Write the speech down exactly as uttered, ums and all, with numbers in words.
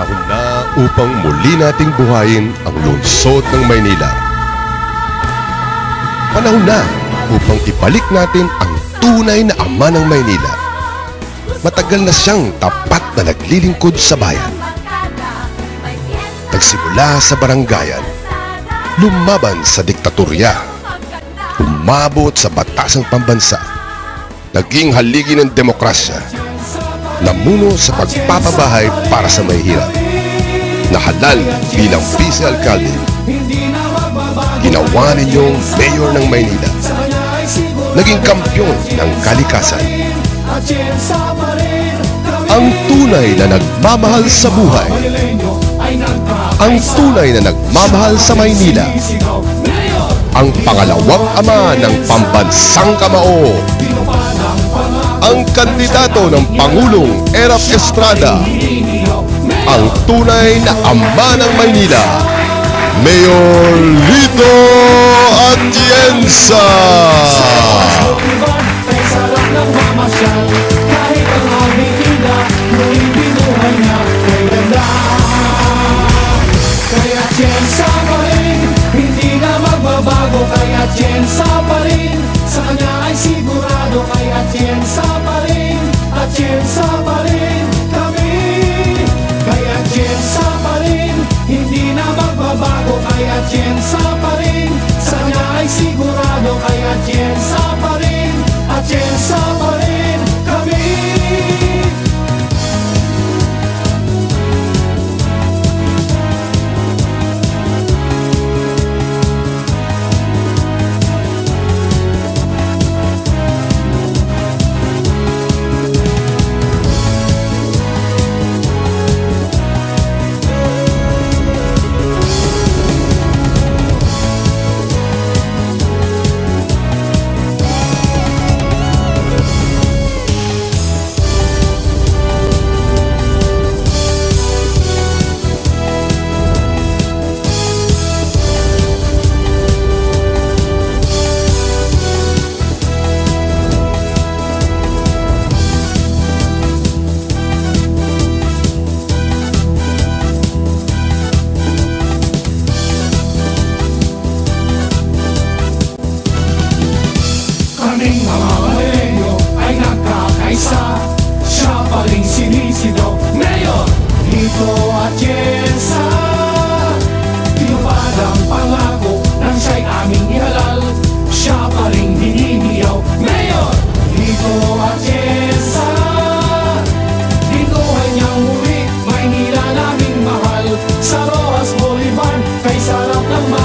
panahon na upang muli nating buhayin ang lungsod ng Maynila. Panahon na upang ibalik natin ang tunay na ama ng Maynila. Matagal na siyang tapat na naglilingkod sa bayan. Nagsimula sa barangayan, lumaban sa diktatorya, umabot sa batasang pambansa, naging haligi ng demokrasya, namuno sa pagpapabahay para sa mahihirap, nahalal bilang vice-alcalde, ginawa ninyong mayor ng Maynila, naging kampiyon ng kalikasan. Ang tunay na nagmamahal sa buhay, ang tunay na nagmamahal sa Maynila, ang pangalawang ama ng pambansang kamao, ang kandidato ng Pangulong 'Erap' Estrada, ang tunay na ama ng Maynila, Mayor Lito Atienza. Atienza pa rin kami, kay Atienza pa rin, hindi na magbabago, kay Atienza pa rin, sana ay sigurado, kay Atienza pa rin, Atienza pa rin kami. Kaming mga Malenyo ay nagkakaisa, siya pa rin sinisigaw, Mayor Lito Atienza. Tinupad ang pangako nang siya'y aming ihalal, siya pa rin hinihiyaw, Mayor Lito Atienza. Binuhay niyang muli Maynila naming mahal, sa Rojas Bolivar kay sarap ng